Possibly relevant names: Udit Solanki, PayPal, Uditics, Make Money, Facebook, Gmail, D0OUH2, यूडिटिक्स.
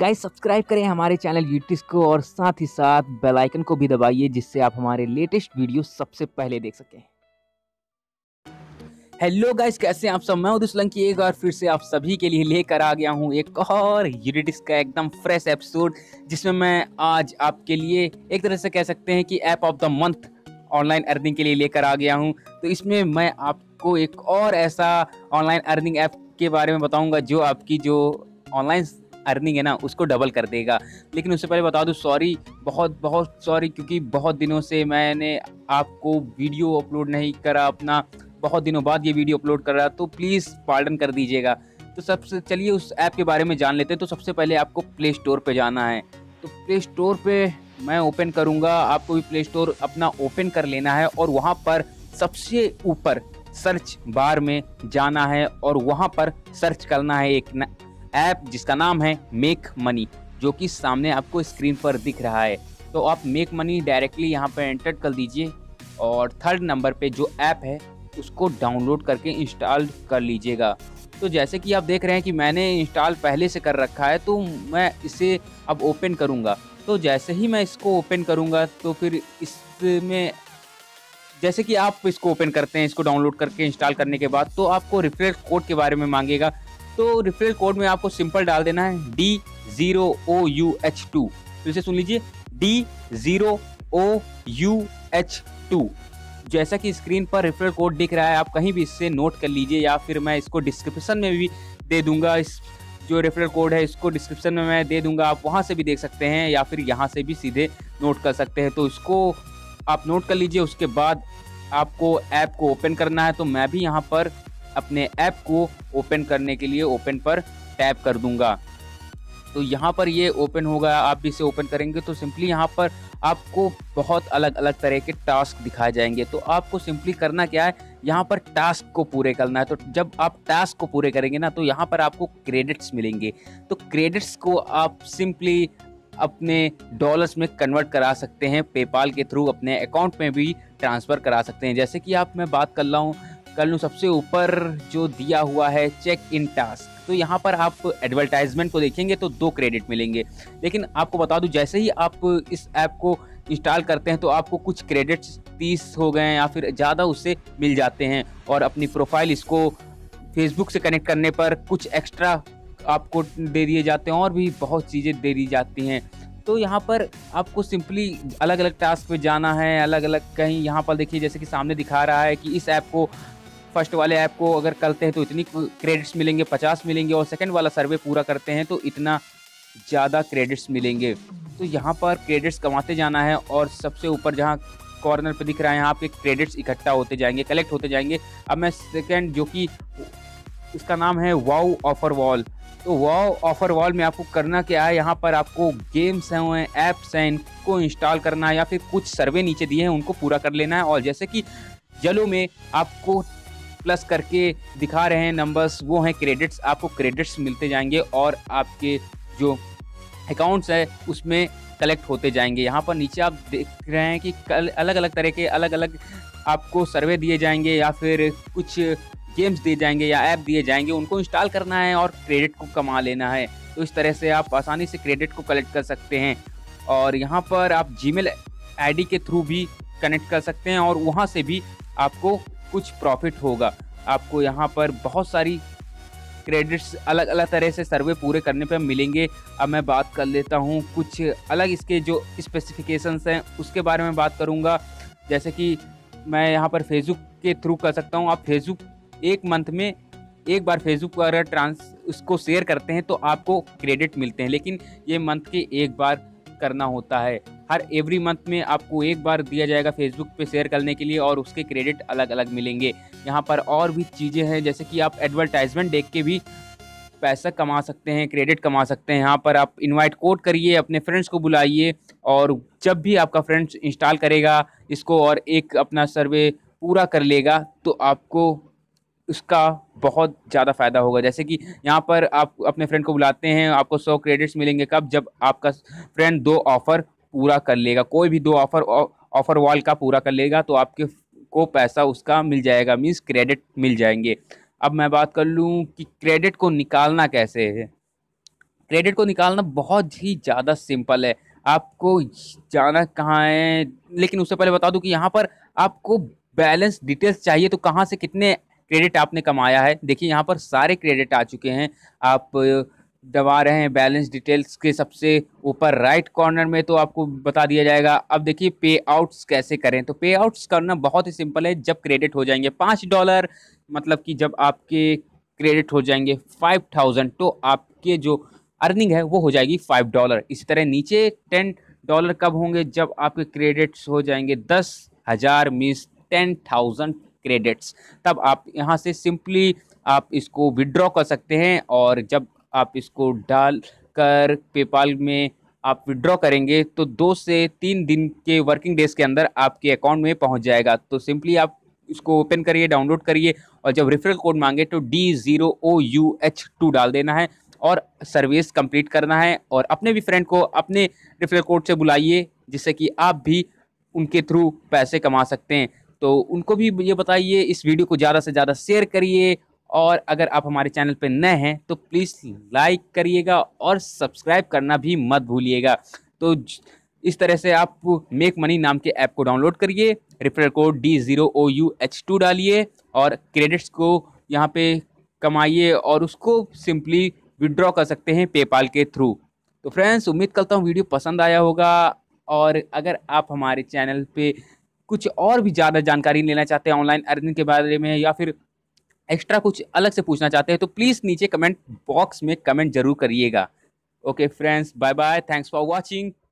Guys subscribe करें हमारे channel यूटिक्स को और साथ ही साथ बेल आइकन को भी दबाइए जिससे आप हमारे लेटेस्ट वीडियो सबसे पहले देख सकें। हेलो गाइस, कैसे हैं आप सब? मैं उदित सोलंकी एक बार फिर से आप सभी के लिए लेकर आ गया हूं एक और यूडिटिक्स का एकदम फ्रेश एपिसोड, जिसमें मैं आज आपके लिए एक तरह से कह सकते हैं कि app of the month online earning के लिए लेकर आ गया हूं। तो इसमें मैं आपको एक और ऐसा ऑनलाइन अर्निंग ऐप के बारे में बताऊँगा जो आपकी जो ऑनलाइन अर्निंग है ना उसको डबल कर देगा। लेकिन उससे पहले बता दूं, सॉरी, बहुत सॉरी, क्योंकि बहुत दिनों से मैंने आपको वीडियो अपलोड नहीं करा अपना, बहुत दिनों बाद ये वीडियो अपलोड कर रहा, तो प्लीज़ पार्डन कर दीजिएगा। तो सबसे चलिए उस ऐप के बारे में जान लेते हैं। तो सबसे पहले आपको प्ले स्टोर पे जाना है। तो प्ले स्टोर पे मैं ओपन करूँगा, आपको भी प्ले स्टोर अपना ओपन कर लेना है और वहाँ पर सबसे ऊपर सर्च बार में जाना है और वहाँ पर सर्च करना है एक ऐप जिसका नाम है मेक मनी, जो कि सामने आपको स्क्रीन पर दिख रहा है। तो आप मेक मनी डायरेक्टली यहाँ पर एंटर कर दीजिए और थर्ड नंबर पे जो ऐप है उसको डाउनलोड करके इंस्टॉल कर लीजिएगा। तो जैसे कि आप देख रहे हैं कि मैंने इंस्टॉल पहले से कर रखा है, तो मैं इसे अब ओपन करूँगा। तो जैसे ही मैं इसको ओपन करूँगा तो फिर इसमें जैसे कि आप इसको ओपन करते हैं, इसको डाउनलोड करके इंस्टॉल करने के बाद तो आपको रेफरल कोड के बारे में मांगेगा। तो रेफरल कोड में आपको सिंपल डाल देना है D0OUH2। तो इसे सुन लीजिए, D0OUH2। जैसा कि स्क्रीन पर रेफरल कोड दिख रहा है, आप कहीं भी इससे नोट कर लीजिए या फिर मैं इसको डिस्क्रिप्शन में भी दे दूंगा। इस जो रेफरल कोड है इसको डिस्क्रिप्शन में मैं दे दूंगा, आप वहां से भी देख सकते हैं या फिर यहाँ से भी सीधे नोट कर सकते हैं। तो इसको आप नोट कर लीजिए। उसके बाद आपको ऐप को ओपन करना है। तो मैं भी यहाँ पर अपने ऐप को ओपन करने के लिए ओपन पर टैप कर दूंगा। तो यहाँ पर ये ओपन होगा, आप भी इसे ओपन करेंगे तो सिंपली यहाँ पर आपको बहुत अलग अलग तरह के टास्क दिखाए जाएंगे। तो आपको सिंपली करना क्या है, यहाँ पर टास्क को पूरे करना है। तो जब आप टास्क को पूरे करेंगे ना तो यहाँ पर आपको क्रेडिट्स मिलेंगे। तो क्रेडिट्स को आप सिंपली अपने डॉलर्स में कन्वर्ट करा सकते हैं, पेपाल के थ्रू अपने अकाउंट में भी ट्रांसफ़र करा सकते हैं। जैसे कि आप मैं बात कर रहा हूँ सबसे ऊपर जो दिया हुआ है चेक इन टास्क, तो यहाँ पर आप एडवर्टाइजमेंट को देखेंगे तो 2 क्रेडिट मिलेंगे। लेकिन आपको बता दूं, जैसे ही आप इस ऐप को इंस्टॉल करते हैं तो आपको कुछ क्रेडिट्स 30 हो गए या फिर ज़्यादा उससे मिल जाते हैं। और अपनी प्रोफाइल इसको फेसबुक से कनेक्ट करने पर कुछ एक्स्ट्रा आपको दे दिए जाते हैं और भी बहुत चीज़ें दे दी जाती हैं। तो यहाँ पर आपको सिंपली अलग अलग टास्क पर जाना है, अलग अलग कहीं। यहाँ पर देखिए जैसे कि सामने दिखा रहा है कि इस ऐप को फर्स्ट वाले ऐप को अगर करते हैं तो इतनी क्रेडिट्स मिलेंगे, 50 मिलेंगे, और सेकंड वाला सर्वे पूरा करते हैं तो इतना ज़्यादा क्रेडिट्स मिलेंगे। तो यहाँ पर क्रेडिट्स कमाते जाना है और सबसे ऊपर जहाँ कॉर्नर पे दिख रहा है यहाँ पे क्रेडिट्स इकट्ठा होते जाएंगे, कलेक्ट होते जाएंगे। अब मैं सेकंड, जो कि इसका नाम है वाओ ऑफर वॉल, तो वाओ ऑफर वॉल में आपको करना क्या है, यहाँ पर आपको गेम्स हैं, ऐप्स हैं, इनको इंस्टॉल करना है या फिर कुछ सर्वे नीचे दिए हैं उनको पूरा कर लेना है। और जैसे कि येलो में आपको प्लस करके दिखा रहे हैं नंबर्स, वो हैं क्रेडिट्स, आपको क्रेडिट्स मिलते जाएंगे और आपके जो अकाउंट्स है उसमें कलेक्ट होते जाएंगे। यहाँ पर नीचे आप देख रहे हैं कि अलग अलग तरह के अलग अलग आपको सर्वे दिए जाएंगे या फिर कुछ गेम्स दिए जाएंगे या ऐप दिए जाएंगे, उनको इंस्टॉल करना है और क्रेडिट को कमा लेना है। तो इस तरह से आप आसानी से क्रेडिट को कलेक्ट कर सकते हैं। और यहाँ पर आप जीमेल आईडी के थ्रू भी कनेक्ट कर सकते हैं और वहाँ से भी आपको कुछ प्रॉफिट होगा। आपको यहाँ पर बहुत सारी क्रेडिट्स अलग अलग तरह से सर्वे पूरे करने पर मिलेंगे। अब मैं बात कर लेता हूँ कुछ अलग इसके जो स्पेसिफिकेशंस हैं उसके बारे में बात करूँगा। जैसे कि मैं यहाँ पर फेसबुक के थ्रू कर सकता हूँ। आप फेसबुक एक मंथ में एक बार फेसबुक पर अगर उसको शेयर करते हैं तो आपको क्रेडिट मिलते हैं, लेकिन ये मंथ के एक बार करना होता है। हर एवरी मंथ में आपको एक बार दिया जाएगा फेसबुक पे शेयर करने के लिए और उसके क्रेडिट अलग अलग मिलेंगे। यहाँ पर और भी चीज़ें हैं, जैसे कि आप एडवर्टाइजमेंट देख के भी पैसा कमा सकते हैं, क्रेडिट कमा सकते हैं। यहाँ पर आप इनवाइट कोड करिए, अपने फ्रेंड्स को बुलाइए और जब भी आपका फ्रेंड्स इंस्टॉल करेगा इसको और एक अपना सर्वे पूरा कर लेगा तो आपको उसका बहुत ज़्यादा फ़ायदा होगा। जैसे कि यहाँ पर आप अपने फ्रेंड को बुलाते हैं, आपको 100 क्रेडिट्स मिलेंगे। कब? जब आपका फ्रेंड 2 ऑफ़र पूरा कर लेगा, कोई भी 2 ऑफ़र वॉल का पूरा कर लेगा तो आपके को पैसा उसका मिल जाएगा, मीन्स क्रेडिट मिल जाएंगे। अब मैं बात कर लूँ कि क्रेडिट को निकालना कैसे है। क्रेडिट को निकालना बहुत ही ज़्यादा सिंपल है। आपको जाना कहाँ है, लेकिन उससे पहले बता दूं कि यहाँ पर आपको बैलेंस डिटेल्स चाहिए, तो कहाँ से कितने क्रेडिट आपने कमाया है। देखिए यहाँ पर सारे क्रेडिट आ चुके हैं। आप दबा रहे हैं बैलेंस डिटेल्स के सबसे ऊपर राइट कॉर्नर में तो आपको बता दिया जाएगा। अब देखिए पे आउट्स कैसे करें, तो पे आउट्स करना बहुत ही सिंपल है। जब क्रेडिट हो जाएंगे $5, मतलब कि जब आपके क्रेडिट हो जाएंगे 5000, तो आपके जो अर्निंग है वो हो जाएगी $5। इसी तरह नीचे $10 कब होंगे, जब आपके क्रेडिट्स हो जाएंगे 10,000 मीन्स 10,000 क्रेडिट्स, तब आप यहाँ से सिंपली आप इसको विड्रॉ कर सकते हैं। और जब आप इसको डाल कर पेपाल में आप विड्रॉ करेंगे तो 2 से 3 दिन के वर्किंग डेज के अंदर आपके अकाउंट में पहुँच जाएगा। तो सिंपली आप इसको ओपन करिए, डाउनलोड करिए, और जब रेफरल कोड मांगे तो D0OUH2 डाल देना है और सर्विस कंप्लीट करना है। और अपने भी फ्रेंड को अपने रेफरल कोड से बुलाइए, जिससे कि आप भी उनके थ्रू पैसे कमा सकते हैं। तो उनको भी ये बताइए, इस वीडियो को ज़्यादा से ज़्यादा शेयर करिए, और अगर आप हमारे चैनल पर नए हैं तो प्लीज़ लाइक करिएगा और सब्सक्राइब करना भी मत भूलिएगा। तो इस तरह से आप मेक मनी नाम के ऐप को डाउनलोड करिए, रेफरल कोड D0OUH2 डालिए और क्रेडिट्स को यहाँ पे कमाइए और उसको सिंपली विड्रॉ कर सकते हैं पेपाल के थ्रू। तो फ्रेंड्स, उम्मीद करता हूँ वीडियो पसंद आया होगा, और अगर आप हमारे चैनल पे कुछ और भी ज़्यादा जानकारी लेना चाहते हैं ऑनलाइन अर्निंग के बारे में, या फिर एक्स्ट्रा कुछ अलग से पूछना चाहते हैं, तो प्लीज़ नीचे कमेंट बॉक्स में कमेंट जरूर करिएगा। Okay friends, bye bye, thanks for watching.